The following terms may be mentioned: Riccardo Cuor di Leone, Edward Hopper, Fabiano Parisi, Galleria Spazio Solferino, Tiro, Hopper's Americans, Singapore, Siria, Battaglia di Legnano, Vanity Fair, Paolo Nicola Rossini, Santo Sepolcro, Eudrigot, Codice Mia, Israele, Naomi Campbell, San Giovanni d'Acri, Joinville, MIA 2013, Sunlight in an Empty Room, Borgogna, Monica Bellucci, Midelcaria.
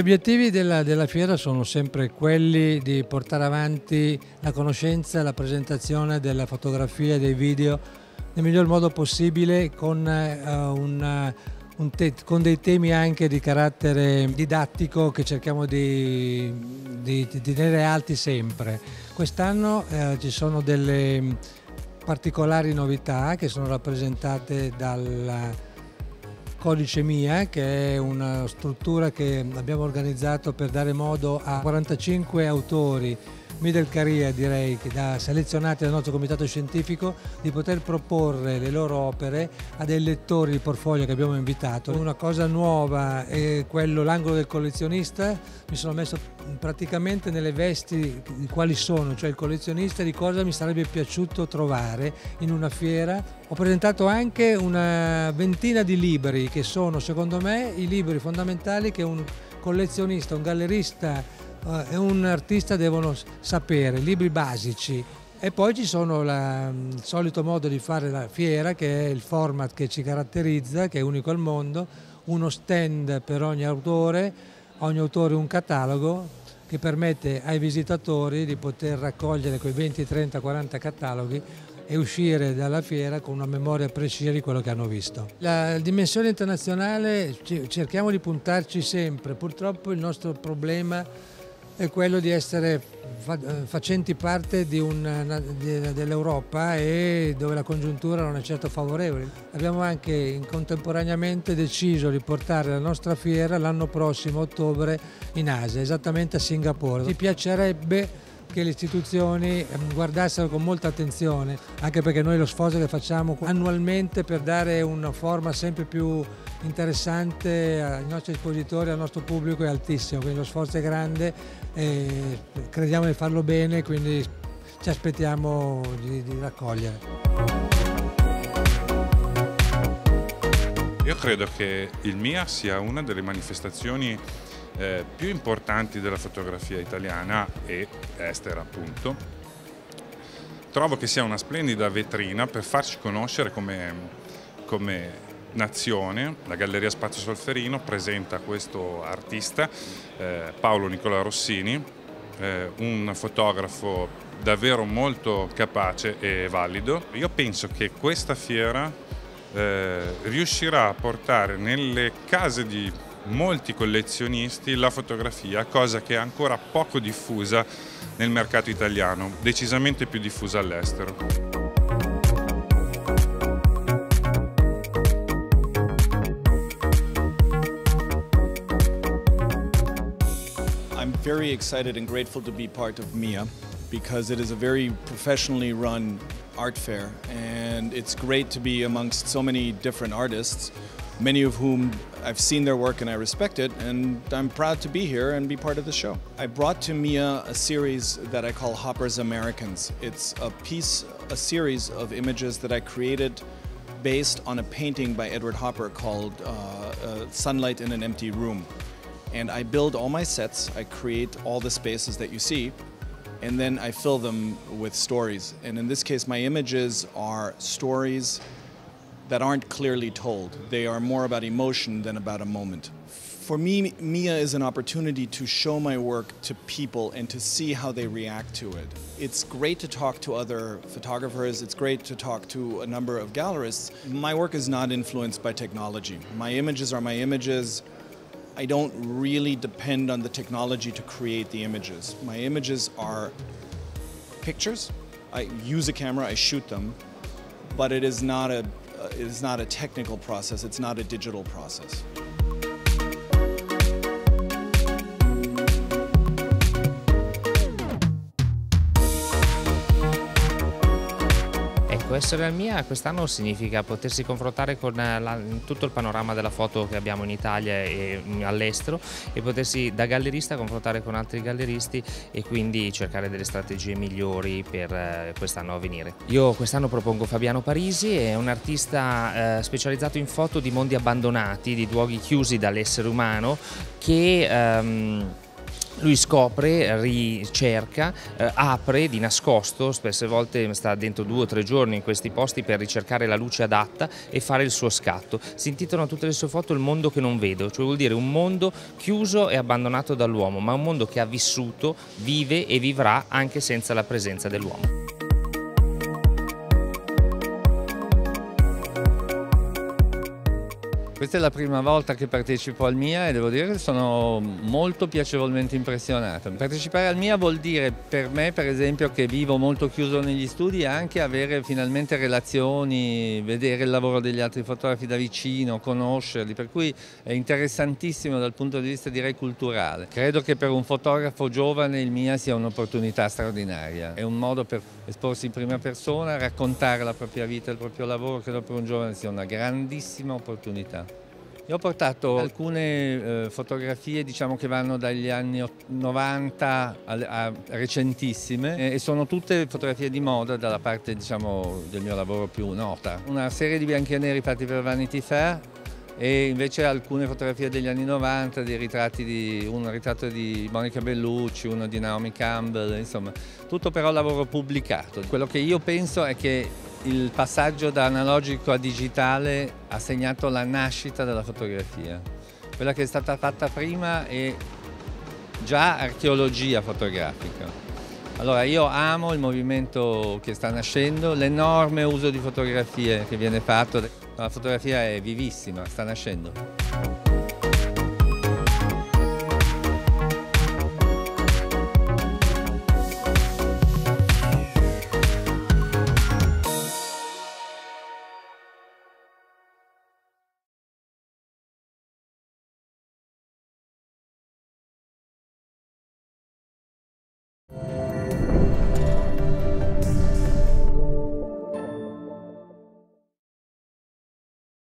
obiettivi della fiera sono sempre quelli di portare avanti la conoscenza e la presentazione della fotografia e dei video nel miglior modo possibile con dei temi anche di carattere didattico che cerchiamo di tenere alti sempre. Quest'anno ci sono delle particolari novità che sono rappresentate dal Codice Mia, che è una struttura che abbiamo organizzato per dare modo a 45 autori Midelcaria, direi, che selezionati dal nostro comitato scientifico, di poter proporre le loro opere a dei lettori di portfolio che abbiamo invitato. Una cosa nuova è l'angolo del collezionista. Mi sono messo praticamente nelle vesti di quali sono, cioè il collezionista, di cosa mi sarebbe piaciuto trovare in una fiera. Ho presentato anche una ventina di libri che sono, secondo me, i libri fondamentali che un collezionista, un gallerista e un artista devono sapere, libri basici. E poi ci sono il solito modo di fare la fiera, che è il format che ci caratterizza, che è unico al mondo, uno stand per ogni autore un catalogo che permette ai visitatori di poter raccogliere quei 20, 30, 40 cataloghi e uscire dalla fiera con una memoria precisa di quello che hanno visto. La dimensione internazionale cerchiamo di puntarci sempre. Purtroppo il nostro problema è quello di essere facenti parte dell'Europa, e dove la congiuntura non è certo favorevole. Abbiamo anche contemporaneamente deciso di portare la nostra fiera l'anno prossimo, ottobre, in Asia, esattamente a Singapore. Ci piacerebbe che le istituzioni guardassero con molta attenzione, anche perché noi lo sforzo che facciamo annualmente per dare una forma sempre più interessante ai nostri espositori, al nostro pubblico, è altissimo, quindi lo sforzo è grande e crediamo di farlo bene, quindi ci aspettiamo di raccogliere. Io credo che il MIA sia una delle manifestazioni più importanti della fotografia italiana e estera, appunto. Trovo che sia una splendida vetrina per farci conoscere come nazione. La Galleria Spazio Solferino presenta questo artista, Paolo Nicola Rossini, un fotografo davvero molto capace e valido. Io penso che questa fiera riuscirà a portare nelle case di molti collezionisti la fotografia, cosa che è ancora poco diffusa nel mercato italiano, decisamente più diffusa all'estero. I'm very excited and grateful to be part of MIA because it is a very professionally run art fair and it's great to be amongst so many different artists, many of whom I've seen their work and I respect it, and I'm proud to be here and be part of the show. I brought to MIA a series that I call Hopper's Americans. It's a series of images that I created based on a painting by Edward Hopper called Sunlight in an Empty Room. And I build all my sets, I create all the spaces that you see, and then I fill them with stories. And in this case, my images are stories that aren't clearly told. They are more about emotion than about a moment. For me, MIA is an opportunity to show my work to people and to see how they react to it. It's great to talk to other photographers. It's great to talk to a number of gallerists. My work is not influenced by technology. My images are my images. I don't really depend on the technology to create the images. My images are pictures. I use a camera, I shoot them, but it is not a technical process, it's not a digital process. Ecco, essere al MIA quest'anno significa potersi confrontare con tutto il panorama della foto che abbiamo in Italia e all'estero, e potersi da gallerista confrontare con altri galleristi e quindi cercare delle strategie migliori per quest'anno a venire. Io quest'anno propongo Fabiano Parisi, è un artista specializzato in foto di mondi abbandonati, di luoghi chiusi dall'essere umano, che Lui scopre, ricerca, apre di nascosto, spesse volte sta dentro 2 o 3 giorni in questi posti per ricercare la luce adatta e fare il suo scatto. Si intitolano tutte le sue foto Il mondo che non vedo, cioè vuol dire un mondo chiuso e abbandonato dall'uomo, ma un mondo che ha vissuto, vive e vivrà anche senza la presenza dell'uomo. Questa è la prima volta che partecipo al MIA e devo dire che sono molto piacevolmente impressionato. Partecipare al MIA vuol dire per me, per esempio, che vivo molto chiuso negli studi, anche avere finalmente relazioni, vedere il lavoro degli altri fotografi da vicino, conoscerli, per cui è interessantissimo dal punto di vista, direi, culturale. Credo che per un fotografo giovane il MIA sia un'opportunità straordinaria. È un modo per esporsi in prima persona, raccontare la propria vita, il proprio lavoro, credo per un giovane sia una grandissima opportunità. Io ho portato alcune fotografie, diciamo, che vanno dagli anni 90 a recentissime, e sono tutte fotografie di moda dalla parte, diciamo, del mio lavoro più nota. Una serie di bianchi e neri fatti per Vanity Fair e invece alcune fotografie degli anni 90, dei ritratti un ritratto di Monica Bellucci, uno di Naomi Campbell, insomma, tutto però lavoro pubblicato. Quello che io penso è che il passaggio da analogico a digitale ha segnato la nascita della fotografia. Quella che è stata fatta prima è già archeologia fotografica. Allora, io amo il movimento che sta nascendo, l'enorme uso di fotografie che viene fatto. La fotografia è vivissima, sta nascendo.